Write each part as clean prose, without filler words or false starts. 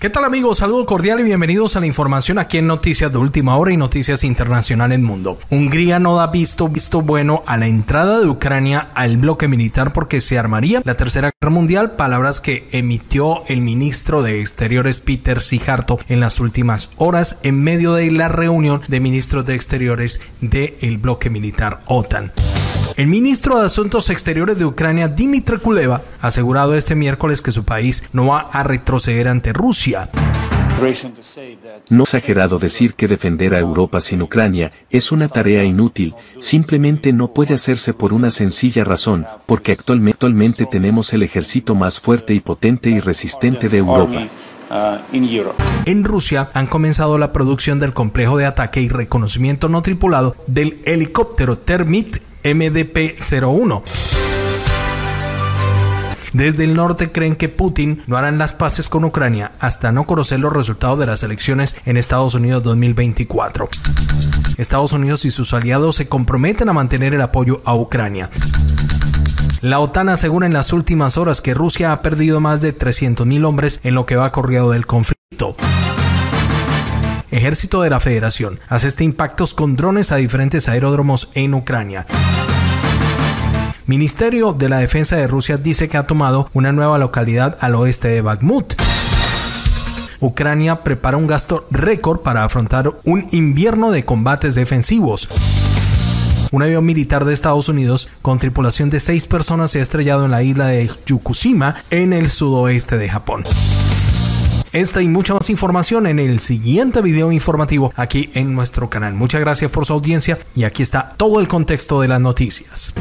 ¿Qué tal, amigos? Saludo cordial y bienvenidos a la información aquí en Noticias de Última Hora y Noticias Internacionales Mundo. Hungría no da visto bueno a la entrada de Ucrania al bloque militar porque se armaría la Tercera Guerra Mundial, palabras que emitió el ministro de Exteriores Peter Szijjarto en las últimas horas en medio de la reunión de ministros de Exteriores del bloque militar OTAN. El ministro de Asuntos Exteriores de Ucrania, Dmitro Kuleba, ha asegurado este miércoles que su país no va a retroceder ante Rusia. No es exagerado decir que defender a Europa sin Ucrania es una tarea inútil, simplemente no puede hacerse por una sencilla razón, porque actualmente tenemos el ejército más fuerte y potente y resistente de Europa. En Rusia han comenzado la producción del complejo de ataque y reconocimiento no tripulado del helicóptero Termit MDP-01. Desde el norte creen que Putin no hará las paces con Ucrania hasta no conocer los resultados de las elecciones en Estados Unidos 2024. Estados Unidos y sus aliados se comprometen a mantener el apoyo a Ucrania. La OTAN asegura en las últimas horas que Rusia ha perdido más de 300.000 hombres en lo que va corrido del conflicto. Ejército de la Federación asesta impactos con drones a diferentes aeródromos en Ucrania. Ministerio de la Defensa de Rusia dice que ha tomado una nueva localidad al oeste de Bakhmut. Ucrania prepara un gasto récord para afrontar un invierno de combates defensivos. Un avión militar de Estados Unidos con tripulación de 6 personas se ha estrellado en la isla de Fukushima, en el sudoeste de Japón. Esta y mucha más información en el siguiente video informativo aquí en nuestro canal. Muchas gracias por su audiencia y aquí está todo el contexto de las noticias.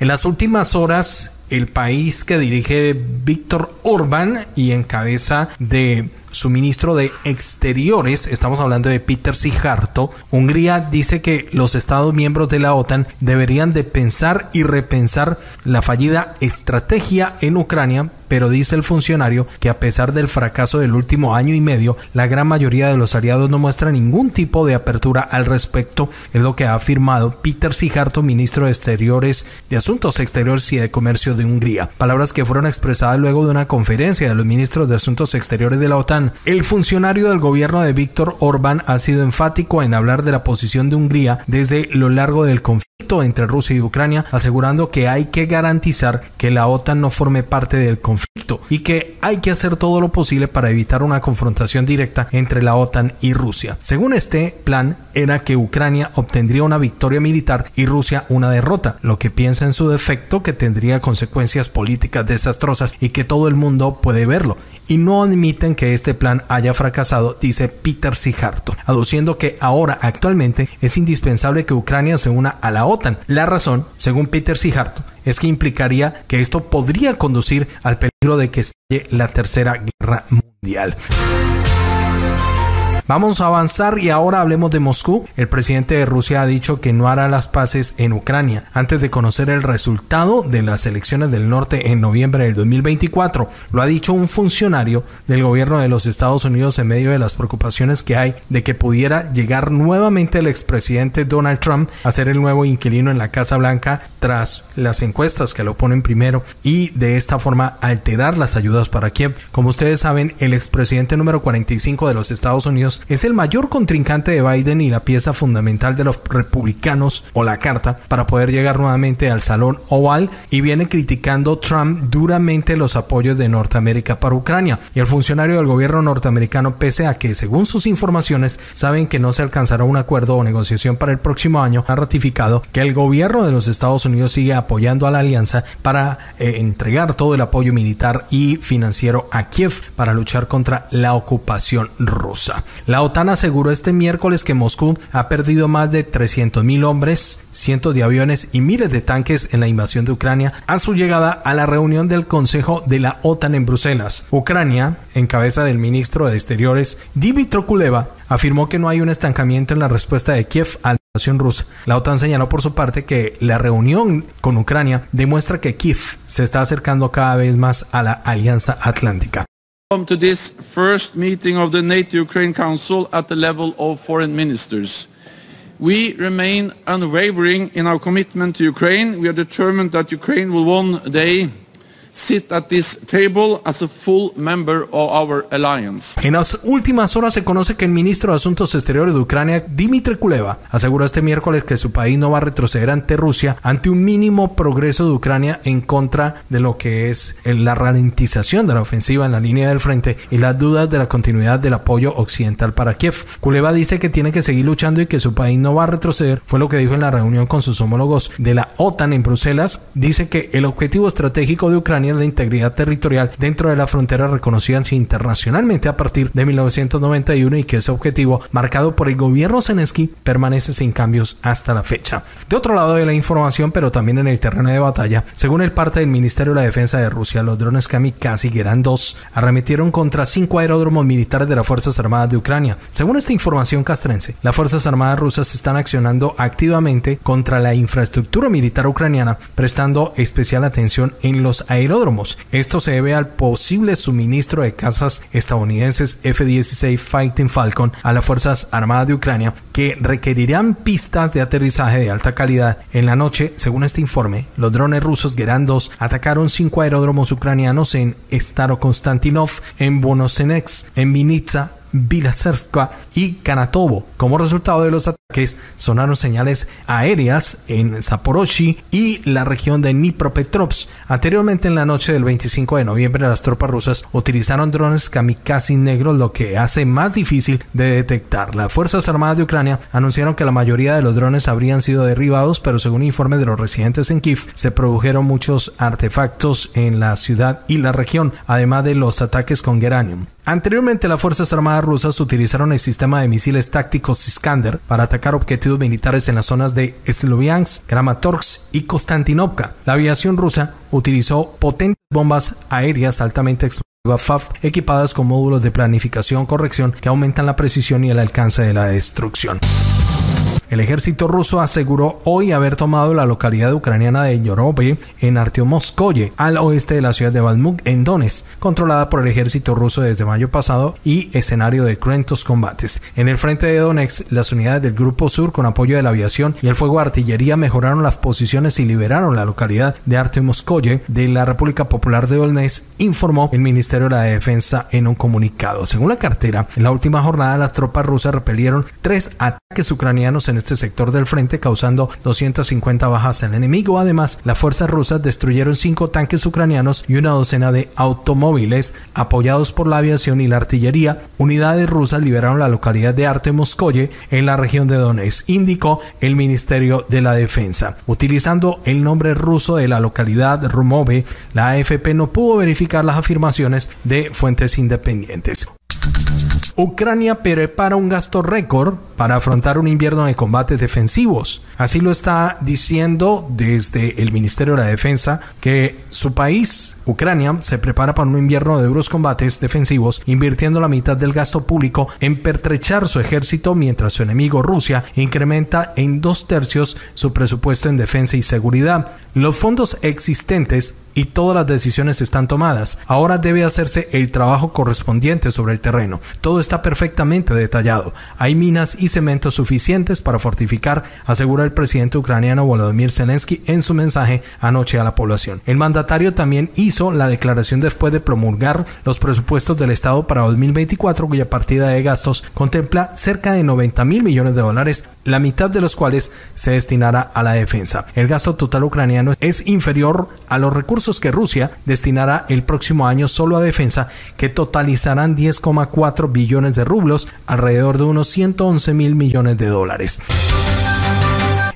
En las últimas horas, el país que dirige Viktor Orbán y en cabeza de su ministro de Exteriores, estamos hablando de Peter Szijjarto, Hungría dice que los estados miembros de la OTAN deberían de pensar y repensar la fallida estrategia en Ucrania, pero dice el funcionario que a pesar del fracaso del último año y medio, la gran mayoría de los aliados no muestra ningún tipo de apertura al respecto, es lo que ha afirmado Peter Szijjarto, ministro de Exteriores, de Asuntos Exteriores y de Comercio de Hungría. Palabras que fueron expresadas luego de una conferencia de los ministros de Asuntos Exteriores de la OTAN. El funcionario del gobierno de Viktor Orbán ha sido enfático en hablar de la posición de Hungría desde lo largo del conflicto entre Rusia y Ucrania, asegurando que hay que garantizar que la OTAN no forme parte del conflicto y que hay que hacer todo lo posible para evitar una confrontación directa entre la OTAN y Rusia. Según este plan, era que Ucrania obtendría una victoria militar y Rusia una derrota, lo que piensa en su defecto que tendría consecuencias políticas desastrosas y que todo el mundo puede verlo, y no admiten que este plan haya fracasado, dice Peter Szijjarto, aduciendo que ahora actualmente es indispensable que Ucrania se una a la OTAN. La razón, según Peter Szijjarto, es que implicaría que esto podría conducir al peligro de que estalle la Tercera Guerra Mundial. Vamos a avanzar y ahora hablemos de Moscú. El presidente de Rusia ha dicho que no hará las paces en Ucrania antes de conocer el resultado de las elecciones del norte en noviembre del 2024. Lo ha dicho un funcionario del gobierno de los Estados Unidos en medio de las preocupaciones que hay de que pudiera llegar nuevamente el expresidente Donald Trump a ser el nuevo inquilino en la Casa Blanca tras las encuestas que lo ponen primero y de esta forma alterar las ayudas para Kiev. Como ustedes saben, el expresidente número 45 de los Estados Unidos es el mayor contrincante de Biden y la pieza fundamental de los republicanos o la carta para poder llegar nuevamente al Salón Oval, y viene criticando Trump duramente los apoyos de Norteamérica para Ucrania. Y el funcionario del gobierno norteamericano, pese a que según sus informaciones saben que no se alcanzará un acuerdo o negociación para el próximo año, ha ratificado que el gobierno de los Estados Unidos sigue apoyando a la alianza para entregar todo el apoyo militar y financiero a Kiev para luchar contra la ocupación rusa. La OTAN aseguró este miércoles que Moscú ha perdido más de 300.000 hombres, cientos de aviones y miles de tanques en la invasión de Ucrania a su llegada a la reunión del Consejo de la OTAN en Bruselas. Ucrania, en cabeza del ministro de Exteriores, Dmitro Kuleba, afirmó que no hay un estancamiento en la respuesta de Kiev a la invasión rusa. La OTAN señaló por su parte que la reunión con Ucrania demuestra que Kiev se está acercando cada vez más a la Alianza Atlántica. Welcome to this first meeting of the NATO-Ukraine Council at the level of foreign ministers. We remain unwavering in our commitment to Ukraine. We are determined that Ukraine will one day sit at this table as a full member of our alliance. En las últimas horas se conoce que el ministro de Asuntos Exteriores de Ucrania, Dmitro Kuleba, aseguró este miércoles que su país no va a retroceder ante Rusia ante un mínimo progreso de Ucrania en contra de lo que es la ralentización de la ofensiva en la línea del frente y las dudas de la continuidad del apoyo occidental para Kiev. Kuleba dice que tiene que seguir luchando y que su país no va a retroceder, fue lo que dijo en la reunión con sus homólogos de la OTAN en Bruselas. Dice que el objetivo estratégico de Ucrania es la integridad territorial dentro de las fronteras reconocidas internacionalmente a partir de 1991 y que ese objetivo marcado por el gobierno Zelensky permanece sin cambios hasta la fecha. De otro lado de la información, pero también en el terreno de batalla, según el parte del Ministerio de la Defensa de Rusia, los drones kamikaze Gerán-2 arremetieron contra 5 aeródromos militares de las Fuerzas Armadas de Ucrania. Según esta información castrense, las Fuerzas Armadas rusas están accionando activamente contra la infraestructura militar ucraniana, prestando especial atención en los aeródromos. Esto se debe al posible suministro de cazas estadounidenses F-16 Fighting Falcon a las Fuerzas Armadas de Ucrania, que requerirán pistas de aterrizaje de alta calidad. En la noche, según este informe, los drones rusos Gerán-2 atacaron 5 aeródromos ucranianos en Starokonstantinov, en Voronezh, en Vinnytsia, Bilaserska y Kanatovo. Como resultado de los ataques, sonaron señales aéreas en Zaporozhye y la región de Dnipropetrovsk. Anteriormente, en la noche del 25 de noviembre, las tropas rusas utilizaron drones kamikaze negros, lo que hace más difícil de detectar. Las Fuerzas Armadas de Ucrania anunciaron que la mayoría de los drones habrían sido derribados, pero según informes de los residentes en Kiev, se produjeron muchos artefactos en la ciudad y la región, además de los ataques con geranium. Anteriormente, las Fuerzas Armadas rusas utilizaron el sistema de misiles tácticos Iskander para atacar objetivos militares en las zonas de Sloviansk, Kramatorsk y Konstantinovka. La aviación rusa utilizó potentes bombas aéreas altamente explosivas FAF, equipadas con módulos de planificación corrección que aumentan la precisión y el alcance de la destrucción. El ejército ruso aseguró hoy haber tomado la localidad ucraniana de Yorobe en Artyomovskoye, al oeste de la ciudad de Bakhmut en Donetsk, controlada por el ejército ruso desde mayo pasado y escenario de cruentos combates. En el frente de Donetsk, las unidades del Grupo Sur, con apoyo de la aviación y el fuego de artillería, mejoraron las posiciones y liberaron la localidad de Artyomovskoye de la República Popular de Donetsk, informó el Ministerio de la Defensa en un comunicado. Según la cartera, en la última jornada las tropas rusas repelieron 3 ataques ucranianos en este sector del frente, causando 250 bajas al enemigo. Además, las fuerzas rusas destruyeron 5 tanques ucranianos y una docena de automóviles apoyados por la aviación y la artillería. Unidades rusas liberaron la localidad de Artyomovskoye en la región de Donetsk, indicó el Ministerio de la Defensa. Utilizando el nombre ruso de la localidad Rumove, la AFP no pudo verificar las afirmaciones de fuentes independientes. Ucrania prepara un gasto récord para afrontar un invierno de combates defensivos. Así lo está diciendo desde el Ministerio de la Defensa, que su país, Ucrania, se prepara para un invierno de duros combates defensivos, invirtiendo la mitad del gasto público en pertrechar su ejército, mientras su enemigo Rusia incrementa en 2/3 su presupuesto en defensa y seguridad. Los fondos existentes y todas las decisiones están tomadas. Ahora debe hacerse el trabajo correspondiente sobre el terreno. Todo está perfectamente detallado. Hay minas y cemento suficientes para fortificar, asegura el presidente ucraniano Volodymyr Zelensky en su mensaje anoche a la población. El mandatario también hizo la declaración después de promulgar los presupuestos del Estado para 2024, cuya partida de gastos contempla cerca de $90.000 millones, la mitad de los cuales se destinará a la defensa. El gasto total ucraniano es inferior a los recursos que Rusia destinará el próximo año solo a defensa, que totalizarán 10,4 billones de rublos, alrededor de unos $111.000 millones.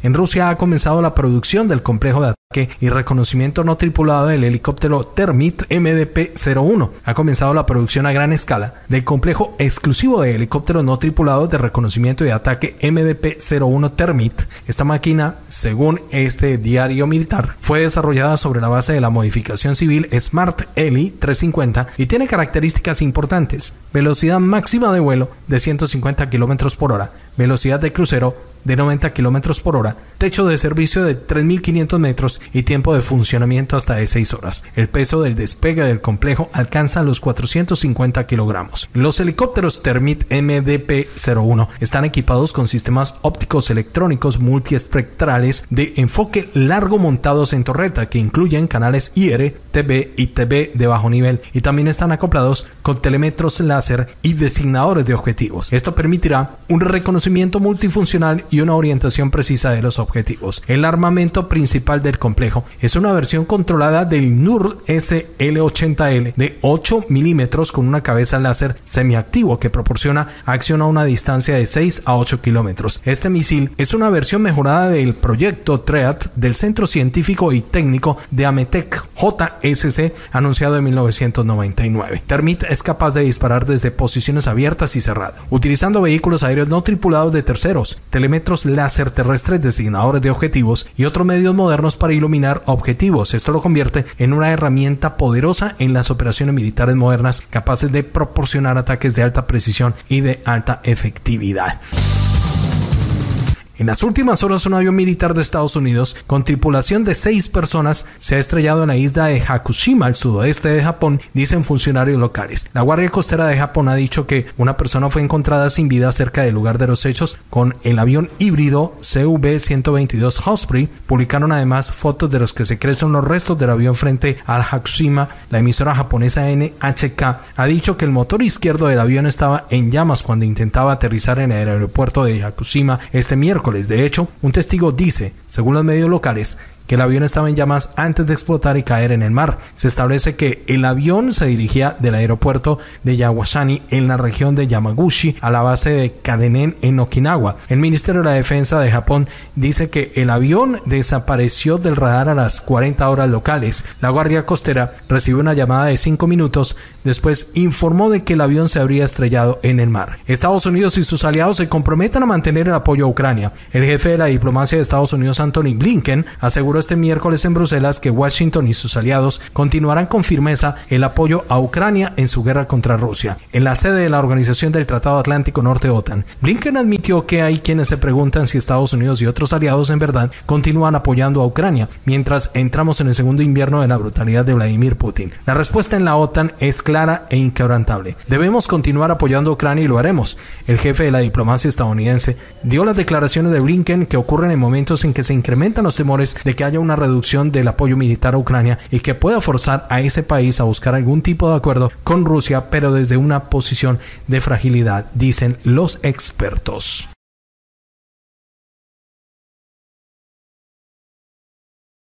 En Rusia ha comenzado la producción del complejo de ataque y reconocimiento no tripulado del helicóptero Termit MDP-01. Ha comenzado la producción a gran escala del complejo exclusivo de helicópteros no tripulados de reconocimiento y ataque MDP-01 Termit. Esta máquina, según este diario militar, fue desarrollada sobre la base de la modificación civil Smart Heli 350 y tiene características importantes: velocidad máxima de vuelo de 150 km/h, velocidad de crucero de 90 km por hora, techo de servicio de 3.500 metros y tiempo de funcionamiento hasta de 6 horas. El peso del despegue del complejo alcanza los 450 kilogramos. Los helicópteros Termit MDP-01 están equipados con sistemas ópticos electrónicos multiespectrales de enfoque largo montados en torreta que incluyen canales IR, TB y TB de bajo nivel, y también están acoplados con telemetros láser y designadores de objetivos. Esto permitirá un reconocimiento multifuncional y una orientación precisa de los objetivos. El armamento principal del complejo es una versión controlada del NUR-SL-80L de 8 milímetros con una cabeza láser semiactivo que proporciona acción a una distancia de 6 a 8 kilómetros. Este misil es una versión mejorada del proyecto TREAD del Centro Científico y Técnico de Ametec JSC, anunciado en 1999. Termit es capaz de disparar desde posiciones abiertas y cerradas, utilizando vehículos aéreos no tripulados de terceros, telemetros láser terrestres, designadores de objetivos y otros medios modernos para iluminar objetivos. Esto lo convierte en una herramienta poderosa en las operaciones militares modernas, capaces de proporcionar ataques de alta precisión y de alta efectividad. En las últimas horas, un avión militar de Estados Unidos con tripulación de 6 personas se ha estrellado en la isla de Hakushima, al sudoeste de Japón, dicen funcionarios locales. La Guardia Costera de Japón ha dicho que una persona fue encontrada sin vida cerca del lugar de los hechos con el avión híbrido CV-122 Osprey. Publicaron además fotos de los que se creen son los restos del avión frente al Hakushima. La emisora japonesa NHK ha dicho que el motor izquierdo del avión estaba en llamas cuando intentaba aterrizar en el aeropuerto de Hakushima este miércoles. De hecho, un testigo dice, según los medios locales, que el avión estaba en llamas antes de explotar y caer en el mar. Se establece que el avión se dirigía del aeropuerto de Yawashani en la región de Yamaguchi a la base de Kadenen en Okinawa. El Ministerio de la Defensa de Japón dice que el avión desapareció del radar a las 40 horas locales. La Guardia Costera recibió una llamada de 5 minutos, después informó de que el avión se habría estrellado en el mar. Estados Unidos y sus aliados se comprometen a mantener el apoyo a Ucrania. El jefe de la diplomacia de Estados Unidos, Anthony Blinken, aseguró este miércoles en Bruselas que Washington y sus aliados continuarán con firmeza el apoyo a Ucrania en su guerra contra Rusia, en la sede de la Organización del Tratado Atlántico Norte OTAN. Blinken admitió que hay quienes se preguntan si Estados Unidos y otros aliados en verdad continúan apoyando a Ucrania mientras entramos en el segundo invierno de la brutalidad de Vladimir Putin. La respuesta en la OTAN es clara e inquebrantable. Debemos continuar apoyando a Ucrania y lo haremos. El jefe de la diplomacia estadounidense dio las declaraciones de Blinken que ocurren en momentos en que se incrementan los temores de que haya una reducción del apoyo militar a Ucrania y que pueda forzar a ese país a buscar algún tipo de acuerdo con Rusia, pero desde una posición de fragilidad, dicen los expertos.